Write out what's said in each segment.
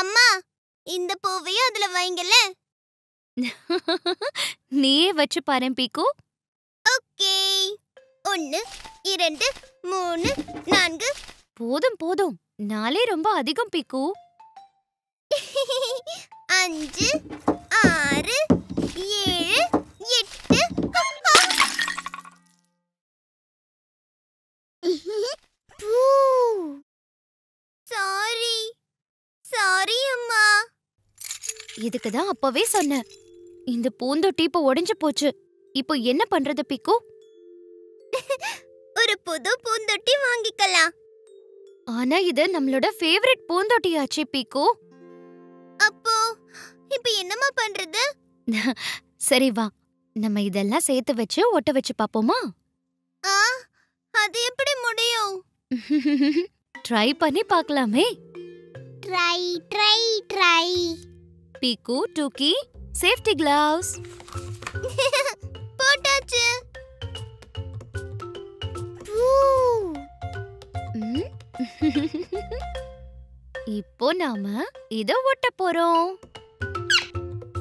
அம்மா, இந்த பூவையும் அதுல வைங்கல. நீயே வச்சு பாரு பீக்கு. ஓகே. 1 2 3 4. போதும் போதும், நாளே ரொம்ப அதிகம் பீக்கு. 5 6 7 8. சாரி சாரி அம்மா. இதுக்குதான் அப்பவே சொன்னேன், இந்த பூந்தொட்டி இப்ப உடைஞ்சு போச்சு. இப்போ என்ன பண்றது பிக்கு? ஒரு புது பூந்தொட்டி வாங்கிக்கலாம். ஆனா இது நம்மளோட ஃபேவரட் பூந்தொட்டி ஆச்சு பிக்கு. அப்போ இப்போ என்னமா பண்றது? சரி வா, நம்ம இதெல்லாம் சேர்த்து வச்சு ஒட்ட வச்சு பாப்போமா? அது எப்படி முடியும்? ட்ரை பண்ணி பார்க்கலாமே. Try try try. பீக்கு, டூக்கி, சேஃப்டி கிளவுஸ் போட்டாச்சு. இப்போ நாம இத ஒட்ட போறோம்.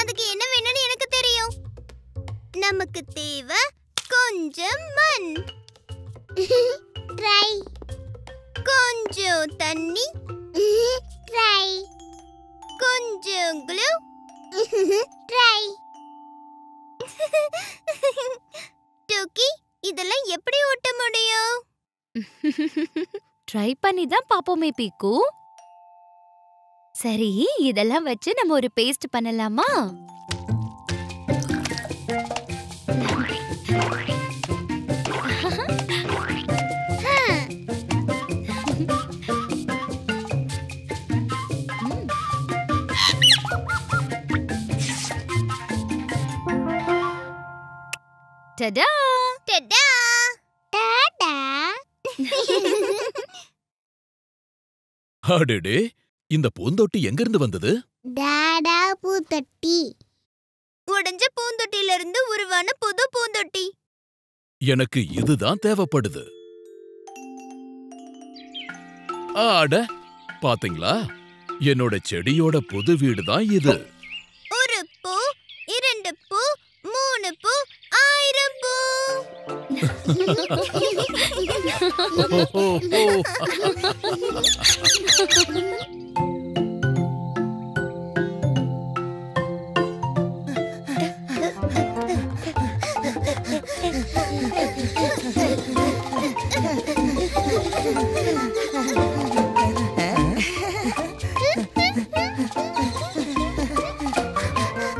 அதுக்கு என்ன வேணும்னு எனக்கு தெரியும். நமக்கு தேவை கொஞ்சம் மண், ட்ரை, கொஞ்சம் தண்ணி, ட்ரை, கொஞ்சம் glue, ட்ரை. டூக்கி, இதெல்லாம் எப்படி ஒட்ட முடியும்? ட்ரை பண்ணி தான் பாப்போமே பீக்கு. சரி, இதெல்லாம் வச்சு நம்ம ஒரு பேஸ்ட் பண்ணலாமா? Ta-da! Ta-da! Ta-da! அடடே, இந்த பூந்தொட்டி எங்க இருந்து வந்தது? டாடா பூந்தொட்டி. உடைஞ்ச பூந்தொட்டில இருந்து உருவான புது பூந்தொட்டி. எனக்கு இதுதான் தேவைப்படுது. ஆட, பாத்தீங்களா, என்னோட செடியோட புது வீடு தான் இது. 1 பூ 2 பூ 3 பூ.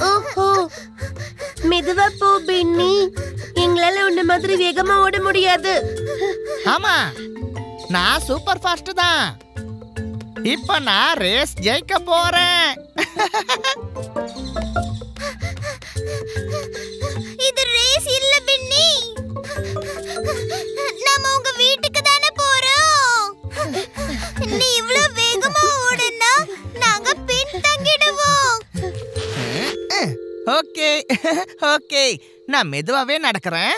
ஓஹோ, மெதுவா போ பின்னி, எங்களால உன்ன மாதிரி வேகமா ஓட முடியாது. ஆமா, நான் சூப்பர் ஃபாஸ்ட் தான். இப்ப நான் ரேஸ் ஜெயிக்க போறேன். இது ரேஸ் இல்ல பின்னி, நாம உங்க வீட்டுக்கு தான போறோம். நீ இவ்ளோ வேகமா ஓடுனா நாங்க பின் தங்கிடுவோம். ஓகே ஓகே, நான் மெதுவாவே நடக்கிறேன்.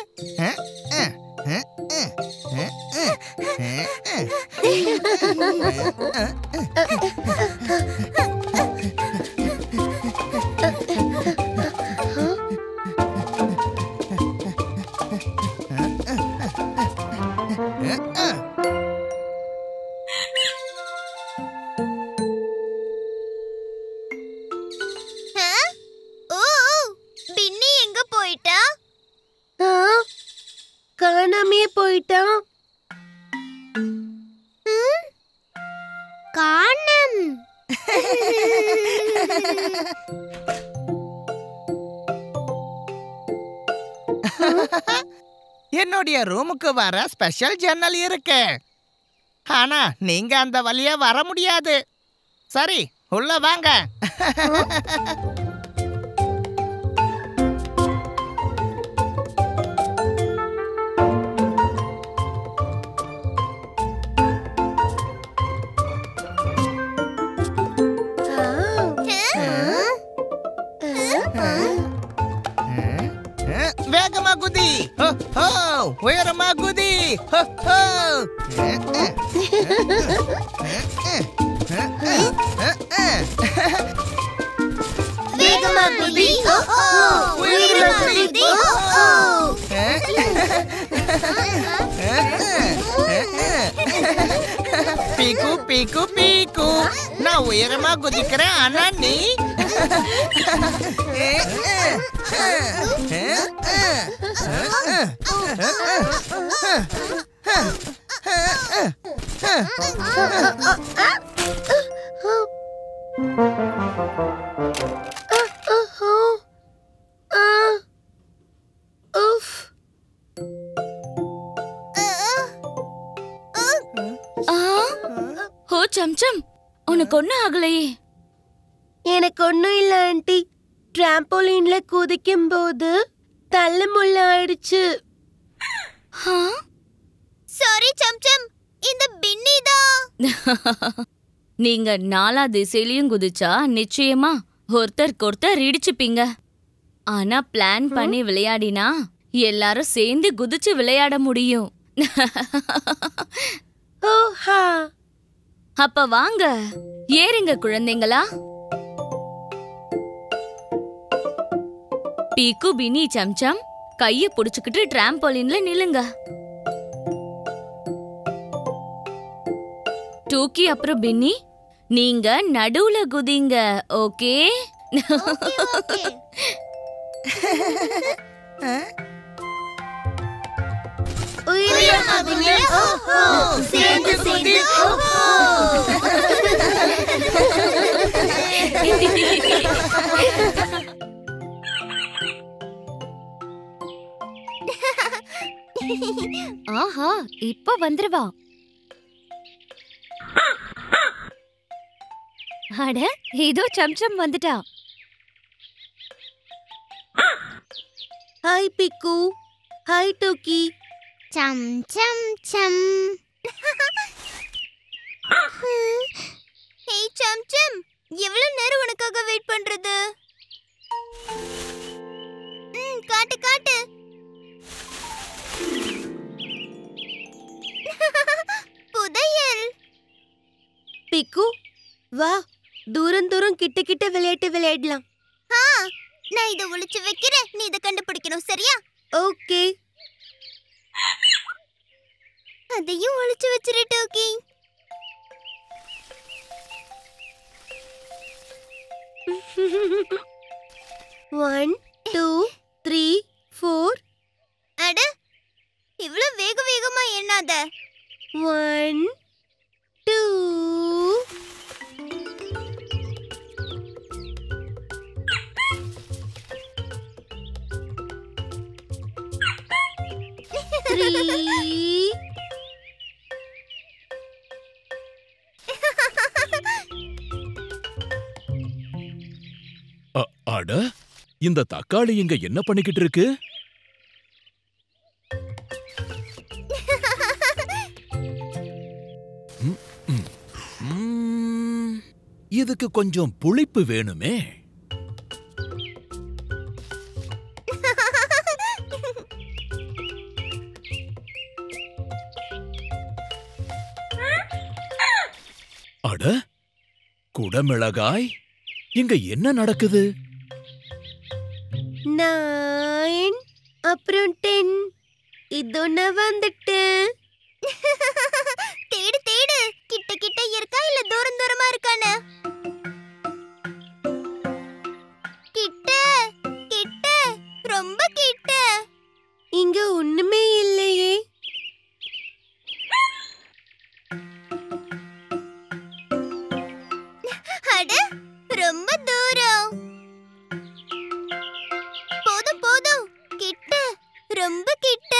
என்னுடைய ரூமுக்கு வர ஸ்பெஷல் ஜன்னல் இருக்கு, ஆனா நீங்க அந்த வழியா வர முடியாது. சரி, உள்ள வாங்க. உயரமா குதி. We're gonna believe, oh-oh! We're gonna believe, oh-oh! Piku, Piku, Piku! Na uirma gudikra anani! Chamcham, உனக்கு ஒன்னும் ஆகலையே. எனக்கு ஒன்னும் இல்ல ஆண்டி. டிராம்போலின்ல குதிக்கும் போது தள்ளு முள்ள ஆயிடுச்சு. சாரி சம்சம், இந்த பின்னிதா. நீங்க நாலா திசையிலயும் குதிச்சா நிச்சயமா ஒருத்தருக்கு ஒருத்தர் இடிச்சுப்பீங்க. ஆனா பிளான் பண்ணி விளையாடினா எல்லாரும் சேர்ந்து குதிச்சு விளையாட முடியும். அப்ப வாங்க ஏறுங்க குழந்தைங்களா. பீக்கு, பினி, சம்சம் கைய புடிச்சுக்கிட்டு டிராம்போலின்ல நில்லுங்க. டூக்கி அப்புறம் பின்னி, நீங்க நடுவுல குதிங்க. ஓகே? ஆஹா, இப்ப வந்துருவா. அட, இதோ சம்சம் வந்துட்டா. ஹாய் பிக்கு, ஹாய் டூக்கி. சம் சம் சம். ஹே சம்சம், எவ்வளவு நேரம் உனக்காக வெயிட் பண்றது? காட்டு காட்டு. புதையல். பிக்கு வா, தூரம் தூரம் கிட்ட கிட்ட விளையாட்டு விளையாடலாம். நான் இதை ஒளிச்சு வைக்கிறேன், நீ இதை கண்டுபிடிக்கணும், சரியா? ஓகே. அதையும் ஒளிச்சு வச்சிரு டூக்கி. One, two, three, four. அட, இவ்வளவு வேக வேகமா எண்ணாத. One, two. அட, இந்த தக்காளி இங்க என்ன பண்ணிக்கிட்டு இருக்கு? இதுக்கு கொஞ்சம் புளிப்பு வேணுமே. அட, குடமிளகாய், இங்க என்ன நடக்குது? நைன், அப்புறம் டென். இதோ நான் வந்துட்டேன். தேடு தேடு, கிட்ட கிட்ட இருக்கா இல்ல தூரம் தூரமா இருக்கானே? கிட்ட கிட்ட, ரொம்ப கிட்ட. இங்க ஒண்ணுமே இல்லையே. அட, ரொம்ப தூரம். போதும் போதும், கிட்ட, ரொம்ப கிட்ட.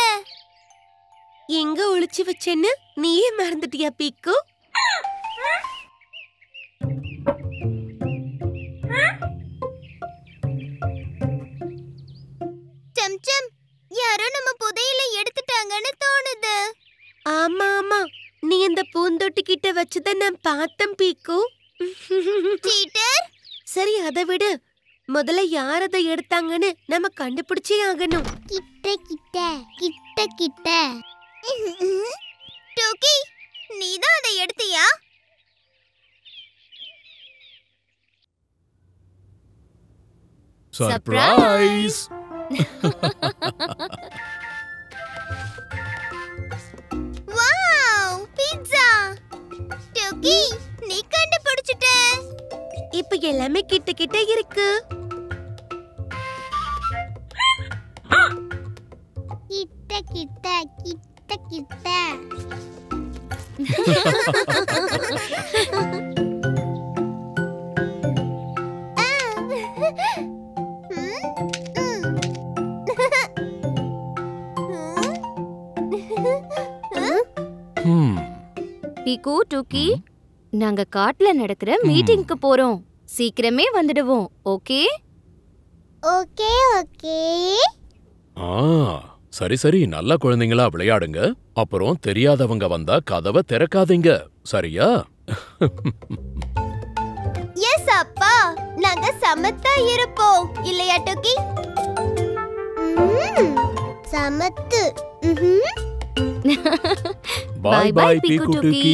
எங்க ஒளிச்சு வச்சேன்னு நீயே மறந்துட்டியா பீக்கு? சம்சம், யாரோ நம்ம புதையில எடுத்துட்டாங்கன்னு தோணுது. ஆமா ஆமா, நீ அந்த பூந்தொட்டி கிட்ட வச்சத நான் பார்த்தேன் பீக்கு. சரி, அதை விடு. முதல்ல யார் அதை எடுத்தாங்கன்னு நம்ம கண்டுபிடிச்சே ஆகணும். கிட்ட கிட்ட கிட்ட கிட்ட. டூக்கி, நீதான் அதை எடுத்தியா? Surprise! Wow! Pizza! Tuki, நீ கண்டுபிடிச்சிட்ட. இப்போ எல்லாமே கிட்ட கிட்ட இருக்கு. கிட்ட கிட்ட கிட்ட கிட்ட. பிகு, டுக்கி, நாங்க காட்ல நடக்கிற மீட்டிங்க்கு போறோம். சீக்கிரமே வந்துடுவோம். Okay okay okay. சரி சரி, நல்ல குழந்தைங்களா விளையாடுங்க. அப்புறம் தெரியாதவங்க வந்தா கதவை திறக்காதீங்க, சரியா? எஸ் அப்பா, நாங்க சமத்தா இருப்போம், இல்லையா டுக்கி? சமத்து. Bye bye Piku Tuki.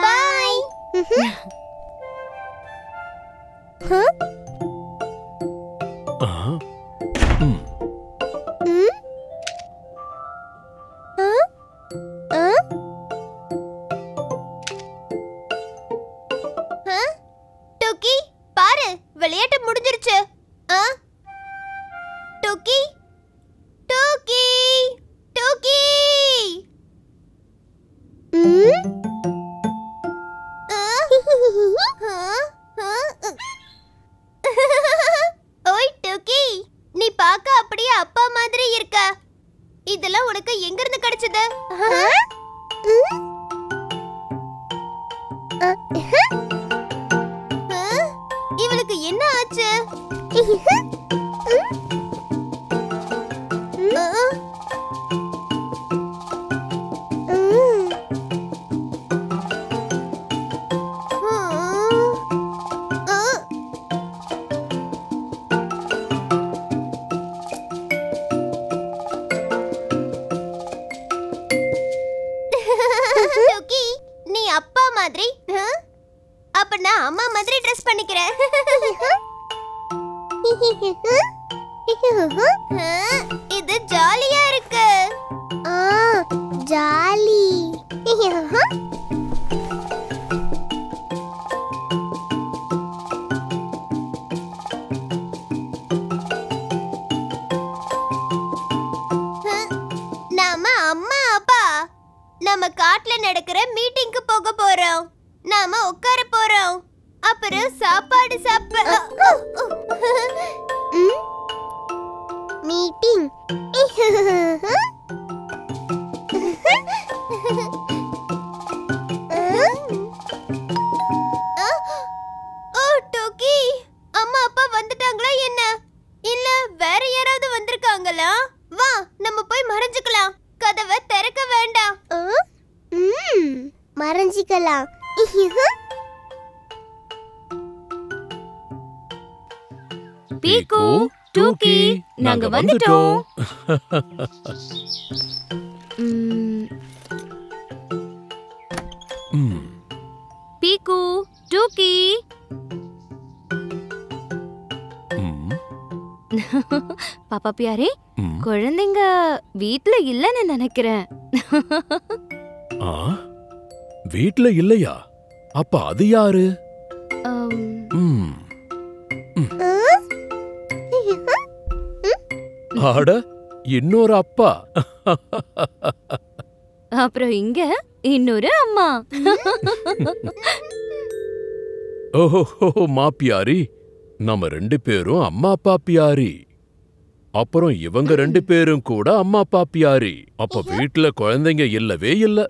Bye. Huh? Tuki, பாரு, விளையாட்டு முடிஞ்சிருச்சு. Tuki. Tuki! Tuki! ஓய் டுக்கி, நீ பாக்க அப்படியே அப்பா மாதிரி இருக்க. இதெல்லாம் உனக்கு எங்க இருந்து கிடைச்சது? இவளுக்கு என்ன ஆச்சு? இது ஜாலியா இருக்கு. ஜாலி. நாம அம்மா அப்பா நம்ம காட்டுல நடக்கிற மீட்டிங்க்கு போக போறோம். நாம உட்கார போறோம். அப்புறம் சாப்பாடு சாப்பிட மீட்டிங். ஓ டுக்கி, அம்மா அப்பா வந்துட்டாங்களா என்ன? இல்ல வேற யாராவது வந்திருக்காங்களா? வா, நம்ம போய் மறைஞ்சுக்கலாம். கதவை திறக்க வேண்டாம். மறைஞ்சிக்கலாம். பிகு, டுக்கி, நாங்க வந்துட்டோம். பிகு, டுக்கி. பாப்பா பியாரே, குழந்தைங்க வீட்ல இல்லன்னு நினைக்கிறேன். வீட்ல இல்லையா? அப்ப அது யாரு? ஆட, இன்னொரு அப்பா. அப்புறம் இங்க இன்னொரு அம்மா. ஓஹோ மாப்பியாரி, நம்ம ரெண்டு பேரும் அம்மா பாப்பியாரி. அப்புறம் இவங்க ரெண்டு பேரும் கூட அம்மா பாப்பியாரி. அப்ப வீட்டுல குழந்தைங்க இல்லவே இல்ல.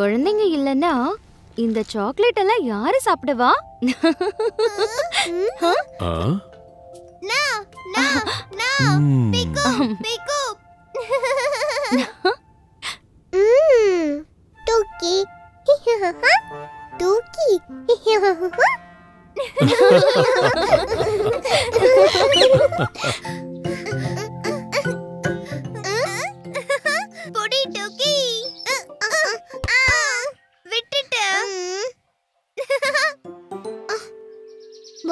குழந்தைங்க இல்லன்னா இந்த சாக்லேட் எல்லாம் யாரு சாப்பிடுவா? விட்டுட்டேன்.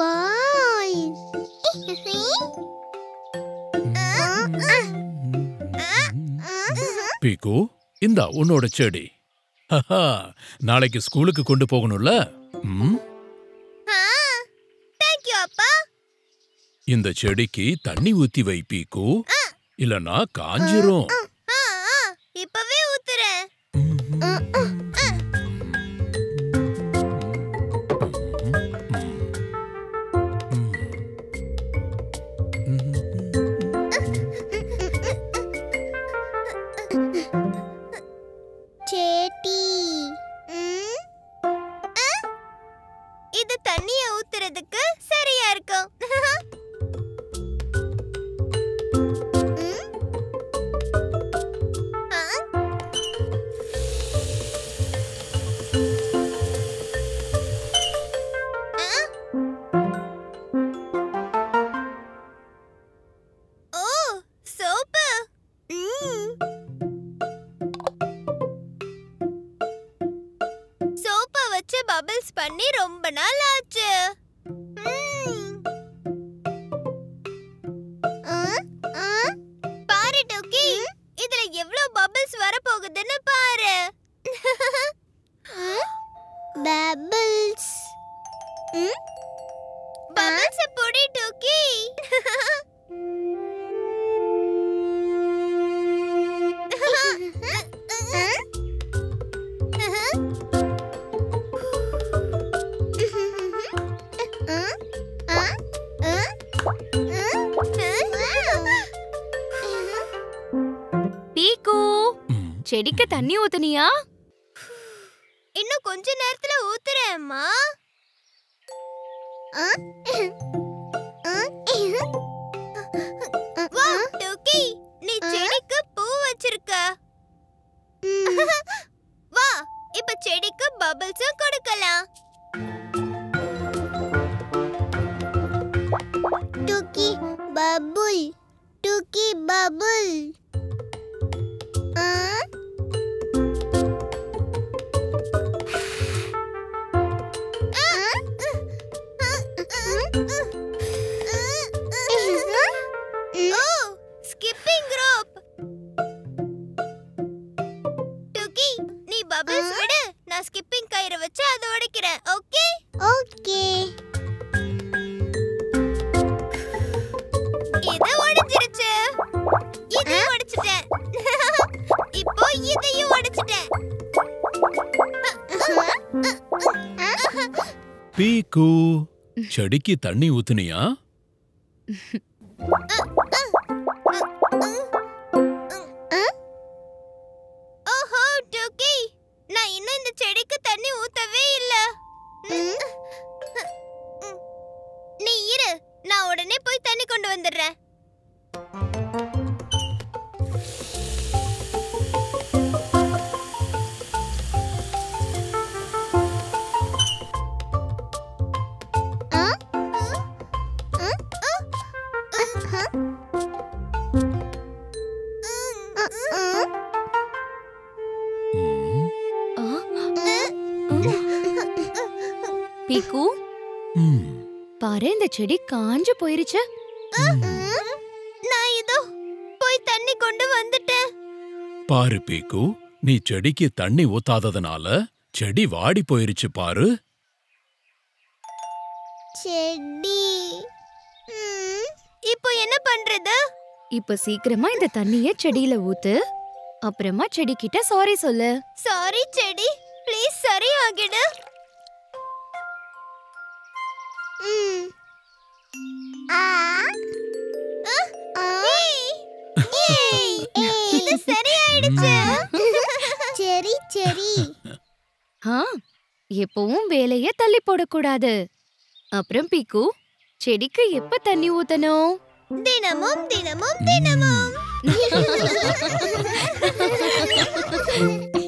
boy. பீக்கு, இந்தா உன்னோட செடி. நாளைக்கு ஸ்கூலுக்கு கொண்டு போகணும்ல? இந்த செடிக்கு தண்ணி ஊத்தி வை பீக்கு, இல்லனா காஞ்சிரும். இப்பவே ஊத்துறேன். சேட்டி, இது தண்ணியை ஊத்துறதுக்கு சரியா இருக்கும். பபிள்ஸ் பண்ணி ரொம்ப நாள் ஆச்சு. பாரு டோக்கி, இதுல எவ்வளவு பபிள்ஸ் வர போகுதுன்னு பாரு. பபிள்ஸ் பபிள்ஸ் பொடி டோக்கி. செடிக்கு தண்ணி ஊத்துனியா? இன்னும் கொஞ்ச நேரத்துல ஊத்துறேம்மா. டோக்கி, நீ செடிக்கு பூ வச்சிருக்க. வா, இப்ப செடிக்கு பபிள்ஸும் கொடுக்கலாம். டோக்கி பபுள், டோக்கி பபுள். பீக்கு, செடிக்கு தண்ணி ஊத்துனியா? ஓஹோ டோக்கி, நான் இன்னும் இந்த செடிக்கு தண்ணி ஊத்தவே இல்ல. நீ இரு, நான் உடனே போய் தண்ணி கொண்டு வந்துடுறேன். பீக்கு, பாரு இந்த செடி காஞ்சு போயிருச்சு. நான் இதோ போய் தண்ணி கொண்டு வந்துட்டேன். பாரு பீக்கு, நீ செடிக்கு தண்ணி ஊத்தாததனால செடி வாடி போயிருச்சு பாரு. செடி இப்போ என்ன பண்றது? இப்ப சீக்கிரமா இந்த தண்ணிய செடியில ஊத்து, அப்புறமா செடி கிட்ட சாரி சொல்லு. சாரி செடி, ப்ளீஸ் சரி ஆகிடு. இது சரி ஆயிடுச்சு. சரி சரி. எப்பவும் வேலைய தள்ளி போடக்கூடாது. அப்புறம் பீக்கு, செடிக்கு எப்ப தண்ணி ஊத்தணும்? தினமும் தினமும் தினமும்.